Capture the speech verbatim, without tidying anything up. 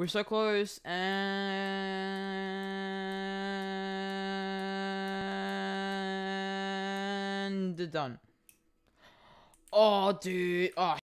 We're so close, and done. Oh, dude. Oh.